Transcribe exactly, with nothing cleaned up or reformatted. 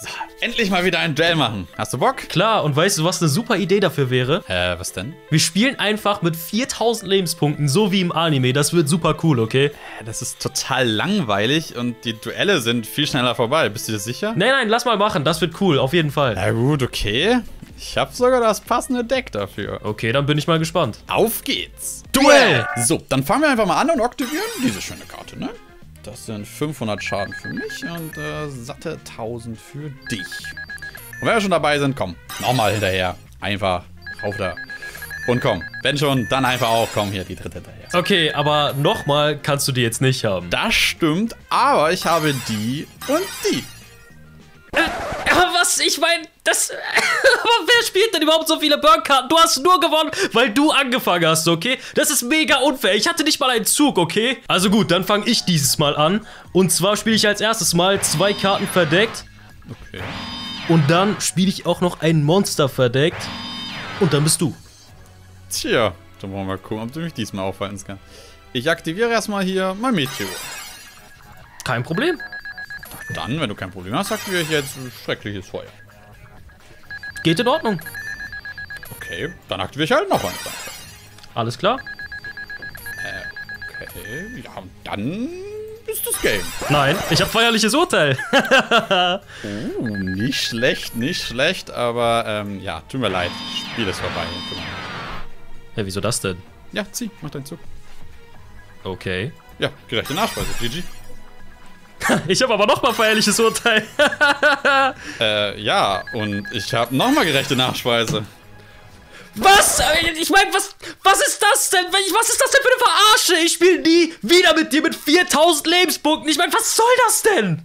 So, endlich mal wieder ein Duell machen. Hast du Bock? Klar, und weißt du, was eine super Idee dafür wäre? Äh, was denn? Wir spielen einfach mit viertausend Lebenspunkten, so wie im Anime. Das wird super cool, okay? Das ist total langweilig und die Duelle sind viel schneller vorbei. Bist du dir sicher? Nein, nein, lass mal machen. Das wird cool, auf jeden Fall. Na gut, okay. Ich habe sogar das passende Deck dafür. Okay, dann bin ich mal gespannt. Auf geht's. Duell! So, dann fangen wir einfach mal an und aktivieren diese schöne Karte, ne? Das sind fünfhundert Schaden für mich und äh, satte tausend für dich. Und wenn wir schon dabei sind, komm, nochmal hinterher. Einfach rauf da. Und komm, wenn schon, dann einfach auch. Komm, hier, die dritte hinterher. Okay, aber nochmal kannst du die jetzt nicht haben. Das stimmt, aber ich habe die und die. Was? Ich meine, das... Aber wer spielt denn überhaupt so viele Burn-Karten? Du hast nur gewonnen, weil du angefangen hast, okay? Das ist mega unfair. Ich hatte nicht mal einen Zug, okay? Also gut, dann fange ich dieses Mal an. Und zwar spiele ich als erstes mal zwei Karten verdeckt. Okay. Und dann spiele ich auch noch ein Monster verdeckt. Und dann bist du. Tja, dann wollen wir mal gucken, ob du mich diesmal aufhalten kannst. Ich aktiviere erstmal hier mein Meteor. Kein Problem. Dann, wenn du kein Problem hast, aktiviere ich jetzt schreckliches Feuer. Geht in Ordnung. Okay, dann aktiviere ich halt noch eins. Alles klar. Äh, okay. Ja, dann ist das Game. Nein, ich habe feierliches Urteil. Oh, nicht schlecht, nicht schlecht, aber ähm, ja, tut mir leid. Das Spiel ist vorbei. Hä, wieso das denn? Ja, zieh, mach deinen Zug. Okay. Ja, gerechte Nachspeise, G G. Ich habe aber nochmal feierliches Urteil. äh, ja, und ich habe nochmal gerechte Nachspeise. Was? Ich meine, was, was ist das denn? Was ist das denn für eine Verarsche? Ich spiele nie wieder mit dir mit viertausend Lebenspunkten. Ich meine, was soll das denn?